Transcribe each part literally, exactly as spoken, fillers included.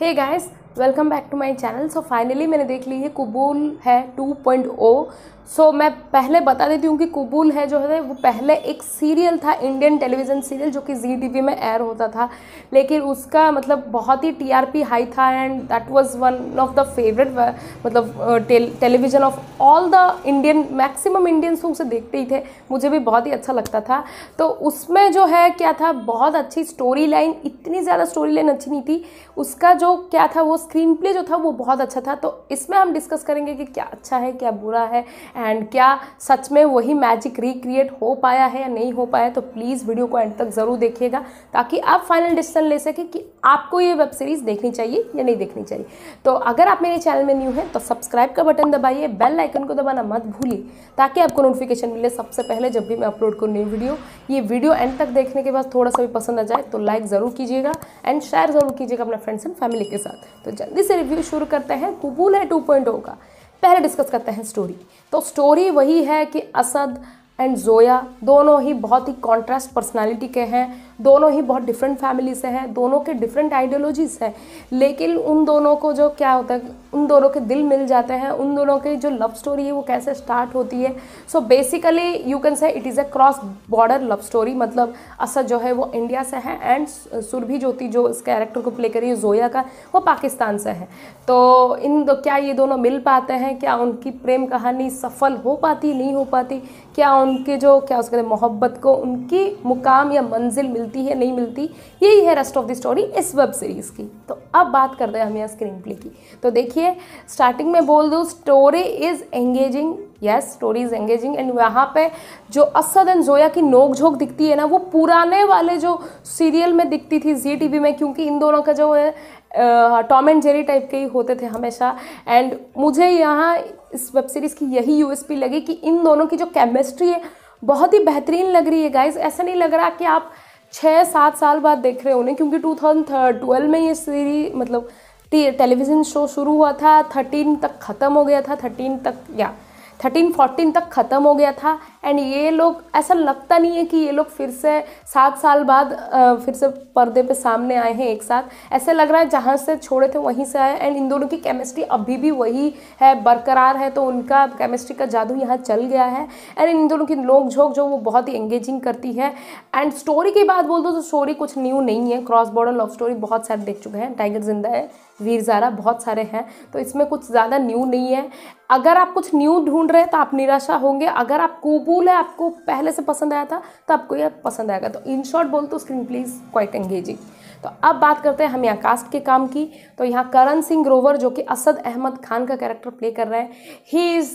Hey guys, welcome back to my channel. So finally मैंने देख ली है Qubool Hai two point O. So so, मैं पहले बता देती हूँ कि कुबूल है जो है वो पहले एक सीरियल था, इंडियन टेलीविज़न सीरियल, जो कि जी टीवी में एयर होता था, लेकिन उसका मतलब बहुत ही टीआरपी हाई था and that was one of the favourite मतलब television of all the Indian, maximum Indians उसे देखते ही थे। मुझे भी बहुत ही अच्छा लगता था। तो उसमें जो है क्या था, बहुत अच्छी स्टोरी लाइन, इतनी ज़्यादा स्टोरी लाइन अच्छी नहीं थी। उसका जो क्या था वो स्क्रीन प्ले जो था वो बहुत अच्छा था। तो इसमें हम डिस्कस करेंगे कि क्या अच्छा है, क्या बुरा है एंड क्या सच में वही मैजिक रिक्रिएट हो पाया है या नहीं हो पाया। तो प्लीज़ वीडियो को एंड तक ज़रूर देखिएगा ताकि आप फाइनल डिसीजन ले सकें कि आपको ये वेब सीरीज़ देखनी चाहिए या नहीं देखनी चाहिए। तो अगर आप मेरे चैनल में न्यू हैं तो सब्सक्राइब का बटन दबाइए, बेल आइकन को दबाना मत भूलिए ताकि आपको नोटिफिकेशन मिले सबसे पहले जब भी मैं अपलोड करूँ नई वीडियो। ये वीडियो एंड तक देखने के बाद थोड़ा सा भी पसंद आ जाए तो लाइक ज़रूर कीजिएगा एंड शेयर ज़रूर कीजिएगा अपने फ्रेंड्स एंड फैमिली के साथ। तो जल्दी से रिव्यू शुरू करते हैं कुबूल है टू पॉइंट ओ का। पहले डिस्कस करते हैं स्टोरी। तो स्टोरी वही है कि असद एंड जोया दोनों ही बहुत ही कॉन्ट्रास्ट पर्सनालिटी के हैं, दोनों ही बहुत डिफरेंट फैमिली से हैं, दोनों के डिफरेंट आइडियोलॉजीज़ हैं, लेकिन उन दोनों को जो क्या होता है, उन दोनों के दिल मिल जाते हैं। उन दोनों की जो लव स्टोरी है वो कैसे स्टार्ट होती है। So basically you can say it is a cross border love story. मतलब असद जो है वो इंडिया से है एंड सुरभि ज्योति जो इस कैरेक्टर को प्ले करी है जोया का, वो पाकिस्तान से है। तो इन दो क्या ये दोनों मिल पाते हैं, क्या उनकी प्रेम कहानी सफल हो पाती नहीं हो पाती, क्या उनके जो क्या उसके मोहब्बत को उनकी मुकाम या मंजिल मिलती है नहीं मिलती, यही है रेस्ट ऑफ द स्टोरी इस वेब सीरीज़ की। तो अब बात करते हैं हम यहाँ स्क्रीन प्ले की। तो देखिए, स्टार्टिंग में बोल दूँ story is engaging. Yes, story is engaging and यहाँ पे जो असद एंड जोया की नोकझोंक दिखती है ना, वो पुराने वाले जो सीरियल में दिखती थी जी टी वी में, क्योंकि इन दोनों का जो है टॉम एंड जेरी टाइप के ही होते थे हमेशा। एंड मुझे यहाँ इस वेब सीरीज़ की यही यूएसपी लगी कि इन दोनों की जो केमिस्ट्री है बहुत ही बेहतरीन लग रही है। गाइज, ऐसा नहीं लग रहा कि आप छः सात साल बाद देख रहे हो उन्हें, क्योंकि टू थाउजेंड ट्वेल्व में ये सीरीज मतलब टेलीविज़न शो शुरू हुआ था, थर्टीन तक ख़त्म हो गया था, थर्टीन तक या थर्टीन फोर्टीन तक ख़त्म हो गया था। एंड ये लोग, ऐसा लगता नहीं है कि ये लोग फिर से सात साल बाद फिर से पर्दे पे सामने आए हैं एक साथ। ऐसा लग रहा है जहाँ से छोड़े थे वहीं से आए एंड इन दोनों की केमिस्ट्री अभी भी वही है, बरकरार है। तो उनका केमिस्ट्री का जादू यहाँ चल गया है एंड इन दोनों की नोकझोंक जो वो बहुत ही एंगेजिंग करती है। एंड स्टोरी की बात बोल दो तो स्टोरी कुछ न्यू नहीं है। क्रॉस बॉर्डर लव स्टोरी बहुत सारे देख चुके हैं, टाइगर जिंदा है, वीर ज़ारा, बहुत सारे हैं। तो इसमें कुछ ज़्यादा न्यू नहीं है। अगर आप कुछ न्यू ढूंढ रहे हैं तो आप निराशा होंगे। अगर आप कुबूल है आपको पहले से पसंद आया था तो आपको यह पसंद आएगा। तो इन शॉर्ट बोल तो screenplay is quite engaging. तो अब बात करते हैं हम यहाँ कास्ट के काम की। तो यहाँ करण सिंह ग्रोवर जो कि असद अहमद खान का कैरेक्टर प्ले कर रहे हैं, he is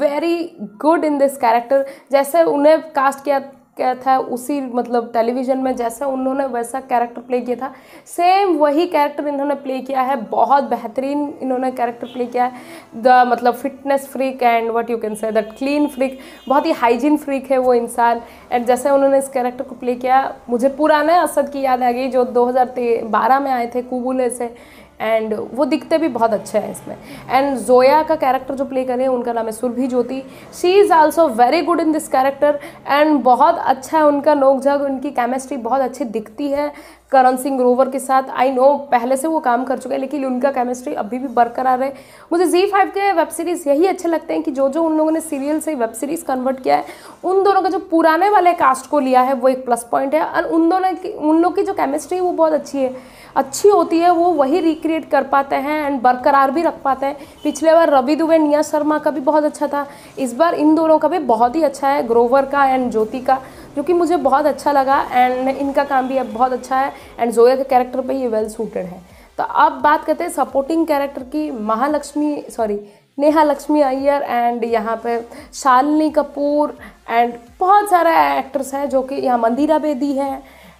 very good in this character. जैसे उन्हें कास्ट किया क्या था उसी मतलब टेलीविज़न में जैसा उन्होंने वैसा कैरेक्टर प्ले किया था, सेम वही कैरेक्टर इन्होंने प्ले किया है। बहुत बेहतरीन इन्होंने कैरेक्टर प्ले किया है। द मतलब fitness freak and what you can say that clean freak, बहुत ही हाइजीन फ्रीक है वो इंसान। एंड जैसे उन्होंने इस कैरेक्टर को प्ले किया, मुझे पुराने असद की याद आ गई जो दो हज़ार बारह में आए थे कुबूल से, एंड वो दिखते भी बहुत अच्छे हैं इसमें। एंड जोया का कैरेक्टर जो प्ले करें उनका नाम है Surbhi Jyoti. She is also very good in this character and बहुत अच्छा है उनका नोकझोंक, उनकी केमिस्ट्री बहुत अच्छी दिखती है करण सिंह ग्रोवर के साथ। आई नो पहले से वो काम कर चुके हैं लेकिन उनका केमिस्ट्री अभी भी बरकरार है। मुझे ज़ी फाइव के वेब सीरीज़ यही अच्छे लगते हैं कि जो जो उन लोगों ने सीरियल से वेब सीरीज़ कन्वर्ट किया है, उन दोनों का जो पुराने वाले कास्ट को लिया है वो एक प्लस पॉइंट है। और उन दोनों की उन लोग की जो केमिस्ट्री वो बहुत अच्छी है, अच्छी होती है, वो वही रिक्रिएट कर पाते हैं एंड बरकरार भी रख पाते हैं। पिछले बार रवि दुबे निया शर्मा का भी बहुत अच्छा था, इस बार इन दोनों का भी बहुत ही अच्छा है, ग्रोवर का एंड ज्योति का, जो कि मुझे बहुत अच्छा लगा। एंड इनका काम भी अब बहुत अच्छा है एंड जोया के कैरेक्टर पे ये वेल सूटेड है। तो अब बात करते हैं सपोर्टिंग कैरेक्टर की। महालक्ष्मी सॉरी नेहा लक्ष्मी अय्यर एंड यहाँ पे शालिनी कपूर एंड बहुत सारे एक्टर्स हैं जो कि यहाँ मंदिरा बेदी है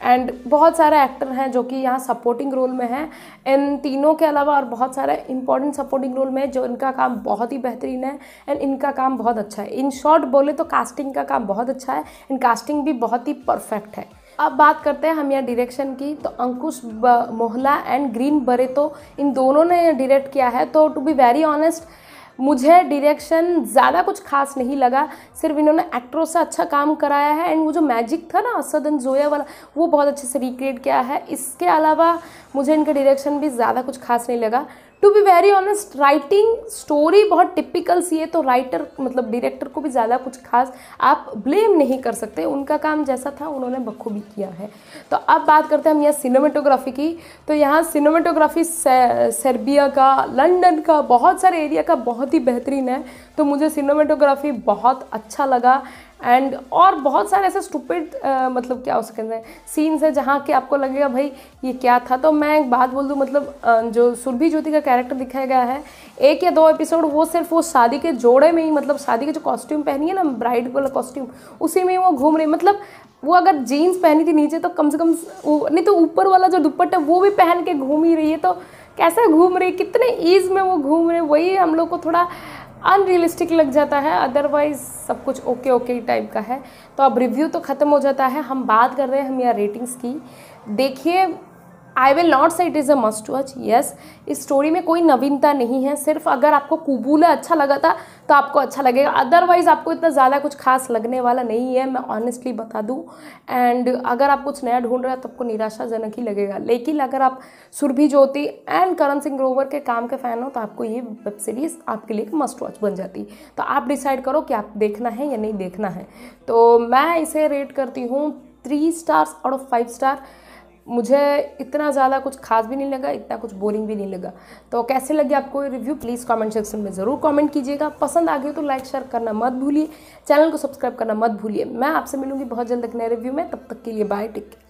एंड बहुत सारे एक्टर हैं जो कि यहाँ सपोर्टिंग रोल में हैं। इन तीनों के अलावा और बहुत सारे इंपॉर्टेंट सपोर्टिंग रोल में हैं जो इनका काम बहुत ही बेहतरीन है एंड इनका काम बहुत अच्छा है। इन शॉर्ट बोले तो कास्टिंग का काम बहुत अच्छा है एंड कास्टिंग भी बहुत ही परफेक्ट है। अब बात करते हैं हम यहाँ डायरेक्शन की। तो अंकुश मोहला एंड ग्रीन बरे तो इन दोनों ने डायरेक्ट किया है। तो टू बी वेरी ऑनेस्ट मुझे डायरेक्शन ज़्यादा कुछ खास नहीं लगा, सिर्फ इन्होंने एक्ट्रेस से अच्छा काम कराया है एंड वो जो मैजिक था ना असद एंड जोया वाला वो बहुत अच्छे से रिक्रिएट किया है। इसके अलावा मुझे इनका डायरेक्शन भी ज़्यादा कुछ खास नहीं लगा। To be very honest, writing story बहुत टिपिकल सी है, तो राइटर मतलब डायरेक्टर को भी ज़्यादा कुछ खास आप ब्लेम नहीं कर सकते, उनका काम जैसा था उन्होंने बखूबी किया है। तो अब बात करते हैं हम यहाँ सिनेमेटोग्राफी की। तो यहाँ सिनेमेटोग्राफी सर्बिया का, लंदन का, बहुत सारे एरिया का बहुत ही बेहतरीन है। तो मुझे सिनेमेटोग्राफी बहुत अच्छा लगा एंड और बहुत सारे ऐसे स्टूपिड uh, मतलब क्या हो सकते हैं सीन्स है जहाँ के आपको लगेगा भाई ये क्या था। तो मैं एक बात बोल दूँ, मतलब uh, जो सुरभि ज्योति का कैरेक्टर दिखाया गया है एक या दो एपिसोड वो सिर्फ वो शादी के जोड़े में ही, मतलब शादी के जो कॉस्ट्यूम पहनी है ना ब्राइड वाला कॉस्ट्यूम, उसी में वो घूम रही, मतलब वो अगर जीन्स पहनी थी नीचे तो कम से कम नहीं तो ऊपर वाला जो दुपट्टा वो भी पहन के घूम ही रही है। तो कैसे घूम रही, कितने ईज़ में वो घूम रहे, वही हम लोग को थोड़ा अनरियलिस्टिक लग जाता है। अदरवाइज सब कुछ ओके ओके टाइप का है। तो अब रिव्यू तो ख़त्म हो जाता है, हम बात कर रहे हैं हम यहाँ रेटिंग्स की। देखिए, I will not say it is a must watch, yes इस स्टोरी में कोई नवीनता नहीं है, सिर्फ अगर आपको कुबूल है अच्छा लगा था तो आपको अच्छा लगेगा, अदरवाइज़ आपको इतना ज़्यादा कुछ खास लगने वाला नहीं है, मैं ऑनेस्टली बता दूं। एंड अगर आप कुछ नया ढूंढ रहे हैं तो आपको निराशाजनक ही लगेगा, लेकिन अगर आप सुरभि ज्योति एंड करण सिंह ग्रोवर के काम के फ़ैन हो तो आपको ये वेब सीरीज़ आपके लिए एक मस्ट वॉच बन जाती। तो आप डिसाइड करो कि आप देखना है या नहीं देखना है। तो मैं इसे रेट करती हूँ three stars out of five star. मुझे इतना ज़्यादा कुछ खास भी नहीं लगा, इतना कुछ बोरिंग भी नहीं लगा। तो कैसे लगी आपको ये रिव्यू प्लीज़ कमेंट सेक्शन में ज़रूर कमेंट कीजिएगा। पसंद आ गई तो लाइक शेयर करना मत भूलिए, चैनल को सब्सक्राइब करना मत भूलिए। मैं आपसे मिलूंगी बहुत जल्द एक नए रिव्यू में, तब तक के लिए बाय, टेक केयर।